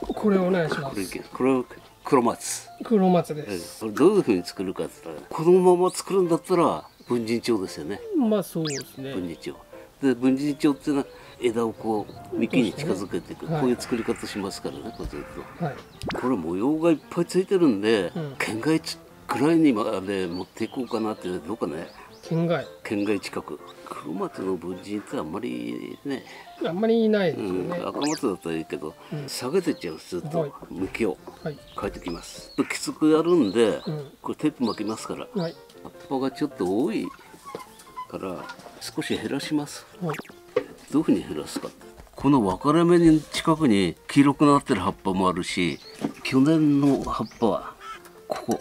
これお願いします。これ黒松、黒松です。どういうふうに作るかって言ったら、このまま作るんだったら文人帳ですよね。まあそうですね、文人帳で、文人帳っていうのは枝をこう幹に近づけていく、こういう作り方しますからね。こうずっと、はい、これ模様がいっぱいついてるんで、県外くらいにまで持っていこうかなっていうのはどうかね。県外近く、黒松の文人ってあんまりね、あんまりいないですよね。赤松だったらいいけど、下げてっちゃう。ずっと向きを変えてきます。きつくやるんで、これテープ巻きますから、葉っぱがちょっと多いから少し減らします。どういうふうに減らすか、この分かれ目に近くに黄色くなってる葉っぱもあるし、去年の葉っぱはここ、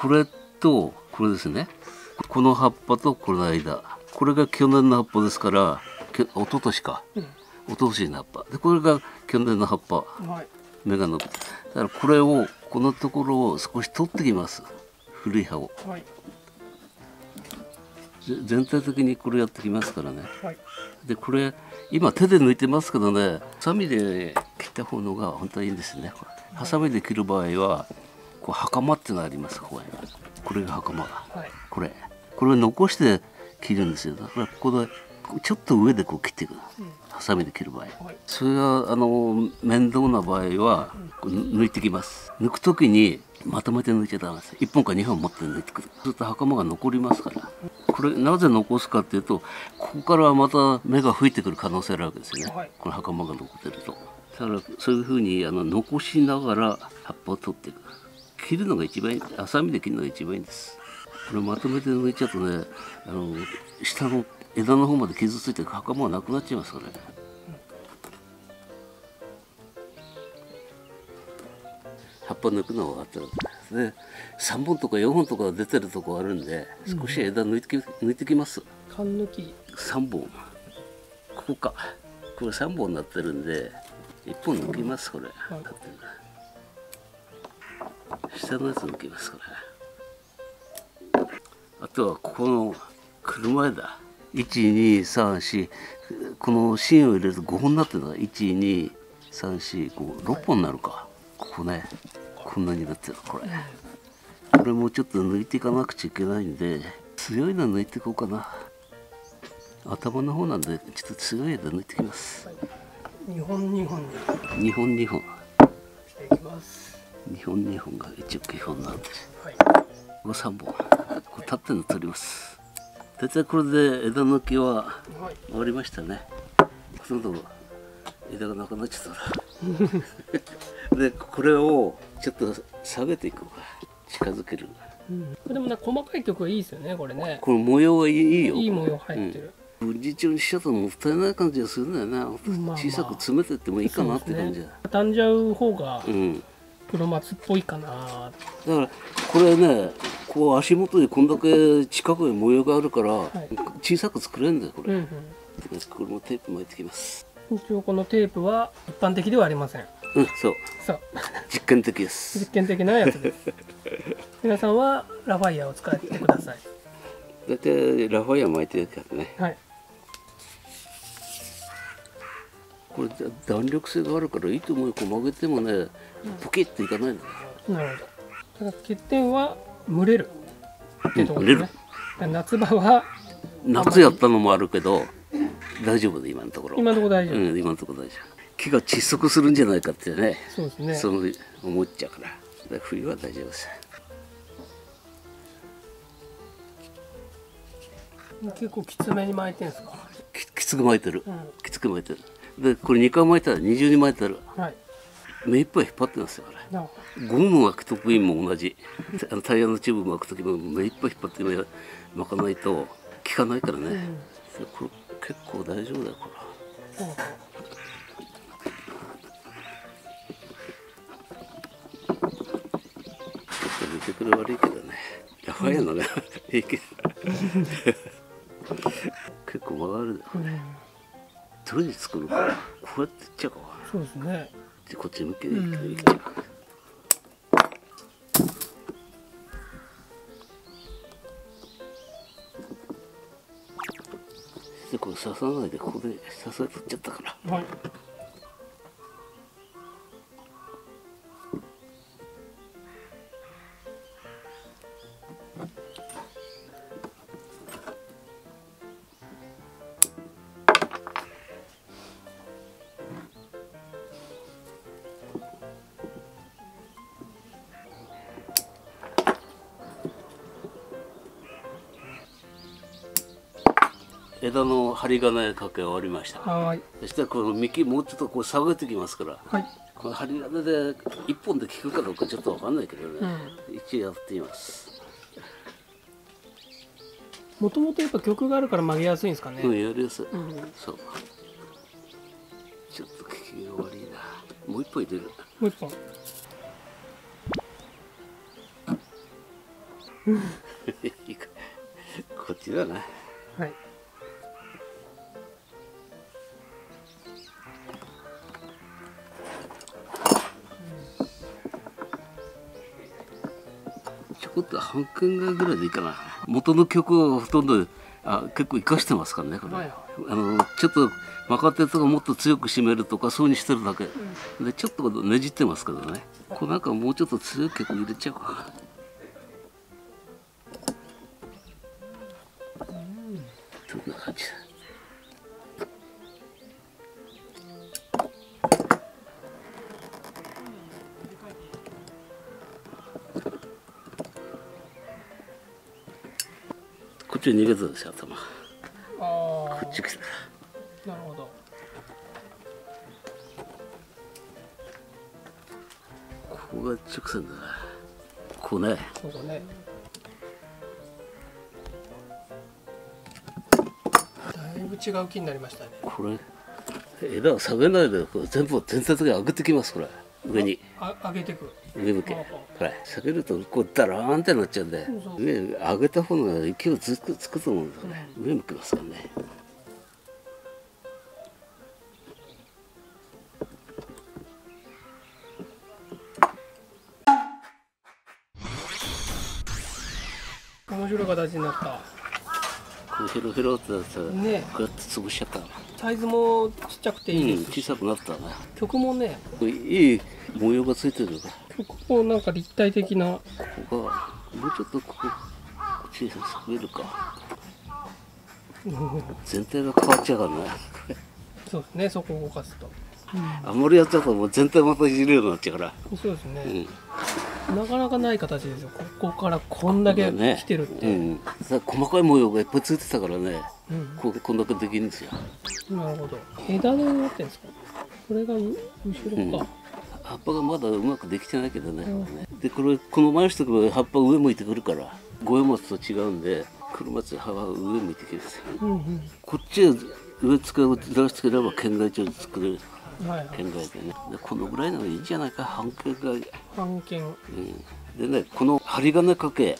これとこれですね。この葉っぱとこの間、これが去年の葉っぱですから、おととしか、おととしの葉っぱで、これが去年の葉っぱ、芽が伸びて、だからこれを、このところを少し取ってきます、古い葉を。はい、全体的にこれやってきますからね。はい、でこれ今手で抜いてますけどね、ハサミで切った方のが本当はいいんですね。ハサミで切る場合はこう袴ってのあります。これが袴、はい、これを残して切るんですよ。だからここでちょっと上でこう切っていく、ハサミで切る場合、はい、それが面倒な場合は抜いてきます。抜く時にまとめて抜いちゃダメです。1本か2本持って抜いてくる、ずっと袴が残りますから。これなぜ残すかっていうと、ここからまた芽が吹いてくる可能性あるわけですよね、はい、この袴が残ってると。だからそういうふうに残しながら葉っぱを取っていく、切るのが一番いい、ハサミで切るのが一番いいんです。これまとめて抜いちゃうとね、下の枝の方まで傷ついて袴がなくなっちゃいますからね。葉っぱ抜くのはあったらですね、3本とか4本とか出てるとこあるんで、少し枝抜いてきます。かん抜き3本、ここか、これ3本になってるんで1本抜きます。これ、はい、下のやつ抜きますから。あとはここの車枝、1234、この芯を入れると5本になってるのが12345、6本になるか、はい、ここね、こんなになってる。これもちょっと抜いていかなくちゃいけないんで、強いの抜いていこうかな。頭の方なんでちょっと強い枝抜いてきます。2本していきます。2本が一応基本なんで、はい、これ3本、これ立っての取ります。大体これで枝抜きは終わりましたね。ほとんど枝がなくなっちゃったな。でこれをちょっと下げていく、近づける、でもね、細かいとこはいいですよね、これね。この模様はいいよ、いい模様入ってる。文字帳にしちゃうともったいない感じがするんだよね。小さく詰めてってもいいかなって感じだ。畳んじゃう方が黒松っぽいかな。だからこれね、こう足元にこんだけ近くに模様があるから、小さく作れるんだよこれ。これもテープ巻いてきます。一応このテープは一般的ではありません。そう実験的です。実験的なやつです。皆さんはラファイアを使ってください。だいたいラファイア巻いてるからね、はい、これ弾力性があるからいいと思うよ。こう曲げてもね、ポキッといかないんだよ、なるほど。ただ欠点は蒸れるってとこですね、夏場は。夏やったのもあるけど大丈夫で、今のところ。今のところ大丈夫、今のところ大丈夫。木が窒息するんじゃないかってね、そうですね、そう思っちゃうから。だから冬は大丈夫です。結構きつめに巻いてるんですか。きつく巻いてる、きつく巻いてる。でこれ2回巻いたら20に巻いてある、はい、目いっぱい引っ張ってますよこれ。ゴム巻く時も同じ、タイヤのチューブ巻く時も目いっぱい引っ張って巻かないと効かないからね、これ結構大丈夫だよこれ。見てくれ悪いけどね、ラファイアのがいいけど結構曲がるだよね。どれに作るか、こうやっていっちゃうか。そうですね、こっち向けていっちゃう。でこれ刺さないで、ここで刺され取っちゃったから、はい、枝の針金かけ終わりました。そしてこの幹もうちょっとこう下げてきますから、はい、この針金で1本で効くかどうかちょっと分かんないけどね、一応やっています。もともとやっぱ曲があるから曲げやすいんですかね。やりやすい、そう。ちょっと効きが悪いな。もう一本入れる。もう一本こっちだな。はい、ちょこっと半分ぐらいでいいかな。元の曲をほとんど結構生かしてますからねこれ、はい、ちょっと若手とかもっと強く締めるとかそうにしてるだけ、でちょっとねじってますけどね、これなんかもうちょっと強い曲入れちゃおうかな。こんな感じ。こっちに逃げずですよ頭。こっち来た。なるほど。ここが直線だな。こうね。そうだね。違う木になりましたね。これ枝を下げないでこう全部全体的に上げてきます。これ上に上げてく上向け、はい、下げるとこうダラーンってなっちゃうんで、ね、上げた方が勢いつくと思うんですよね、上向きますからね。面白い形になった。ヘロヘロってやつね、こうやって潰しちゃった。サイズもちっちゃくていいです、小さくなったね。曲もね、いい模様がついてるから、ここなんか立体的な、ここがもうちょっとここ小さく見えるか全体が変わっちゃうからねそうですね、そこを動かすと、あんまりやっちゃうともう全体またいじるようになっちゃうから。そうですね、なかなかない形ですよ。ここからこんだけ来てるって、細かい模様がいっぱいついてたからね、こんだけできるんですよ。なるほど。枝でなってんですか。これが後ろか、葉っぱがまだうまくできてないけどね、でこの前の人が葉っぱ上向いてくるから五重松と違うんで、車松葉は上向いてきますよ。こっち上つければ県外町で作れる。県外でね、このぐらいのがいいんじゃないか、半径ぐらい。半径。でね、この針金掛け、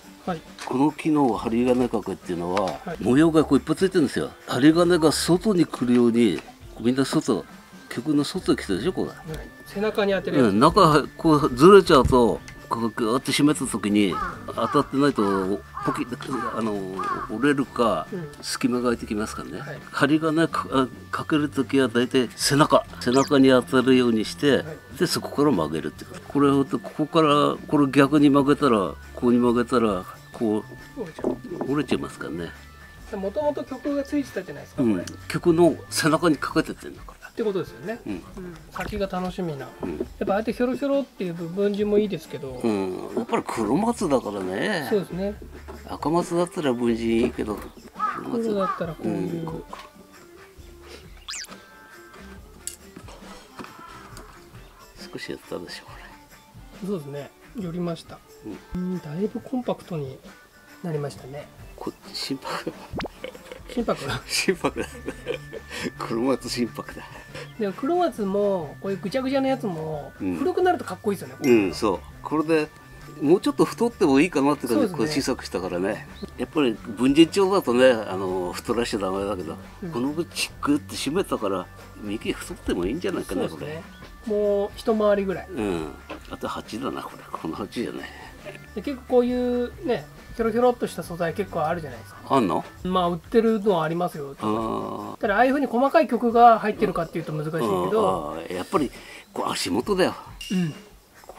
この木の針金掛けっていうのは、模様がこういっぱいついてるんですよ。針金が外に来るように、みんな外、曲の外に来てるでしょ、これ。背中に当てるやつ。中、こうずれちゃうと、こうぐーって締めた時に、当たってないと、ポキッと折れるか、隙間が空いてきますからね。針金かける時は大体背中に当たるようにして、でそこから曲げるって、これをここからこれ逆に曲げたら、こうに曲げたらこう折れちゃいますからね。もともと曲がついてたじゃないですか、曲の背中にかけてってんだからってことですよね。先が楽しみな。やっぱあえてひょろひょろっていう部分順もいいですけど、やっぱり黒松だからね。そうですね。赤松だったら文字いいけど、黒だったらこういう、少しやったでしょこれ。そうですね。寄りました。だいぶコンパクトになりましたね。こっち心拍だ。黒松心拍だ。でも黒松もこういうぐちゃぐちゃのやつも古くなるとかっこいいですよね。そう。これで。もうちょっと太ってもいいかなって感じで小さくしたからね。やっぱり文人帳だとね、太らしちゃダメだけど、このぐちっくって締めたから幹太ってもいいんじゃないかな、これ。もう一回りぐらい。あと鉢だな、これ。この鉢じゃない。結構こういうね、ひょろひょろっとした素材結構あるじゃないですか。あんの？まあ売ってるのはありますよ。ただああいうふうに細かい曲が入ってるかっていうと難しいけど、やっぱりこう足元だよ。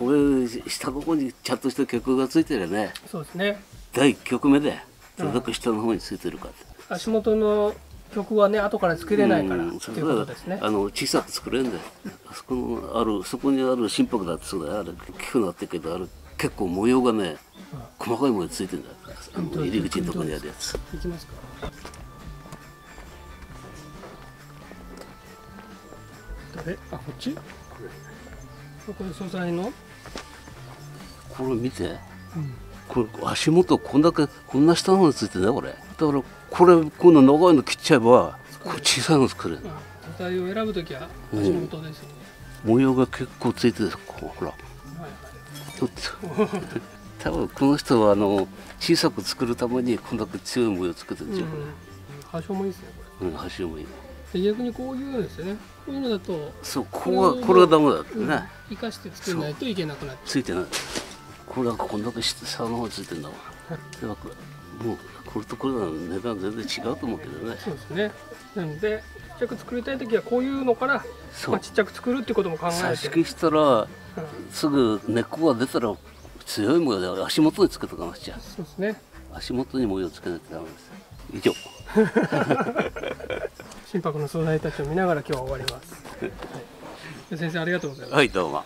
これ下の方にちゃんとした曲がついてるよね。そうですね。第1曲目でどれだけ下の方についてるかって、足元の曲はね後から作れないからっていうことですね。小さく作れるんで、そこにある心拍だってそうだよ。あれ大きくなってるけど、あれ結構模様がね、細かい模様ついてるんだよ。入り口のとこにあるやつ。いきますか。あ、こっち？これ素材の？これ見て。これ足元こんだけこんな下の方についてね、これ。だからこれこの長いの切っちゃえば、これ小さいの作れる。素材を選ぶときは足元ですよね。模様が結構ついてる。ほら。ちょっと。多分この人は小さく作るためにこんだけ強い模様を作ってるんじゃない。端もいいですね。うん、端もいい。逆にこういうのですよね。こういうのだと、そう、これはダメだってね。生かして作らないといけなくなっちゃう。ついてない。これはこんだけ下の方ついてるんだもん。ではもうこれとこれの値段全然違うと思うけどね。そうですね。なのでちっちゃく作りたい時はこういうのから、まあちっちゃく作るってことも考えて。差し木したらすぐ根っこが出たら強い模様で足元につけとかなくちゃ。そうですね。足元に模様つけないとダメです。以上。心拍の素材たちを見ながら今日は終わります。はい、先生ありがとうございます。はい、どうも。